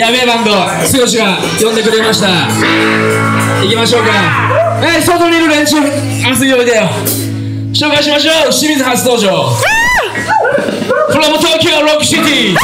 やべえバンド剛が呼んでくれました。行きましょうか。外にいる連中熱い呼びだよ。紹介しましょう。清水初登場 from Tokyo Rock City。